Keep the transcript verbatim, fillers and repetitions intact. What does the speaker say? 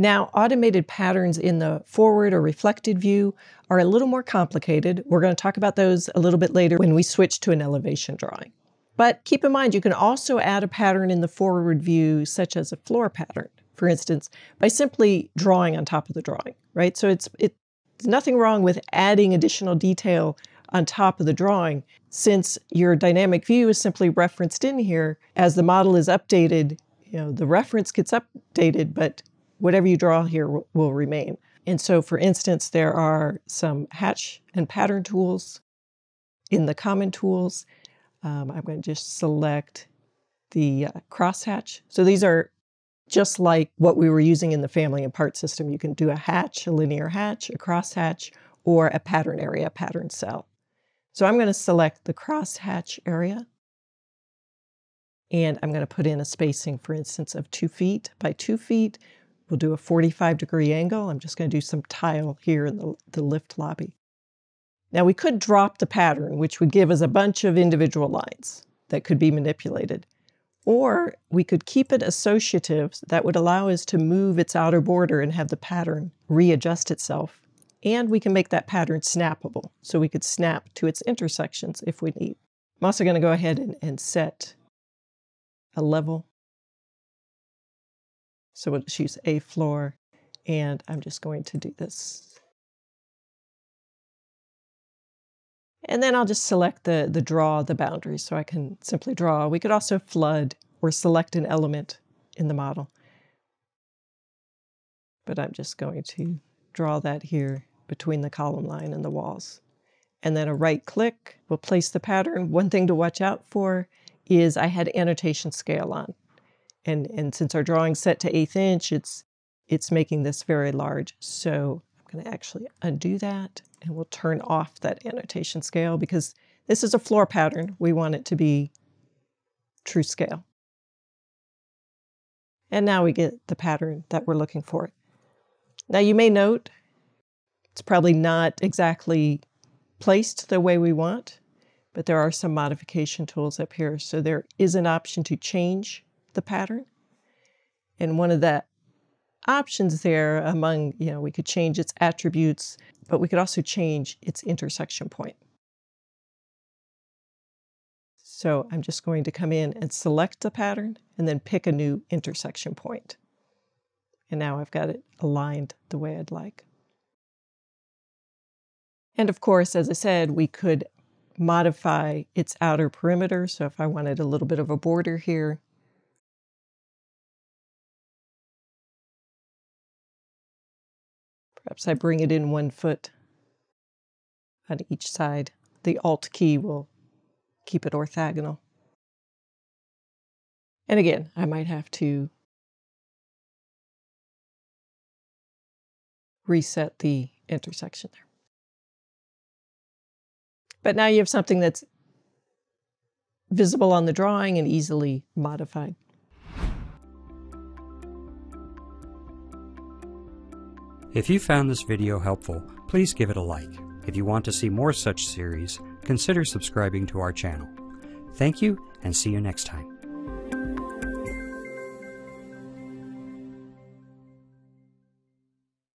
Now, automated patterns in the forward or reflected view are a little more complicated. We're going to talk about those a little bit later when we switch to an elevation drawing. But keep in mind, you can also add a pattern in the forward view, such as a floor pattern, for instance, by simply drawing on top of the drawing, right? So it's, it's nothing wrong with adding additional detail on top of the drawing, since your dynamic view is simply referenced in here. As the model is updated, you know, the reference gets updated, but whatever you draw here will, will remain. And so, for instance, there are some hatch and pattern tools in the common tools. Um, I'm going to just select the uh, crosshatch. So these are just like what we were using in the family and part system. You can do a hatch, a linear hatch, a crosshatch, or a pattern area, a pattern cell. So I'm going to select the crosshatch area, and I'm going to put in a spacing, for instance, of two feet by two feet. We'll do a forty-five degree angle. I'm just going to do some tile here in the, the lift lobby. Now we could drop the pattern, which would give us a bunch of individual lines that could be manipulated. Or we could keep it associative. That would allow us to move its outer border and have the pattern readjust itself. And we can make that pattern snappable. So we could snap to its intersections if we need. I'm also going to go ahead and, and set a level. So we'll just use a floor, and I'm just going to do this. And then I'll just select the, the draw, the boundary, so I can simply draw. We could also flood or select an element in the model. But I'm just going to draw that here between the column line and the walls. And then a right click will place the pattern. One thing to watch out for is I had annotation scale on. And, and since our drawing's set to eighth inch, it's, it's making this very large. So I'm going to actually undo that, and we'll turn off that annotation scale, because this is a floor pattern. We want it to be true scale. And now we get the pattern that we're looking for. Now you may note it's probably not exactly placed the way we want, but there are some modification tools up here. So there is an option to change the pattern. And one of the options there among, you know, we could change its attributes, but we could also change its intersection point. So I'm just going to come in and select the pattern and then pick a new intersection point. And now I've got it aligned the way I'd like. And of course, as I said, we could modify its outer perimeter. So if I wanted a little bit of a border here, perhaps I bring it in one foot on each side. The Alt key will keep it orthogonal. And again, I might have to reset the intersection there. But now you have something that's visible on the drawing and easily modified. If you found this video helpful, please give it a like. If you want to see more such series, consider subscribing to our channel. Thank you, and see you next time.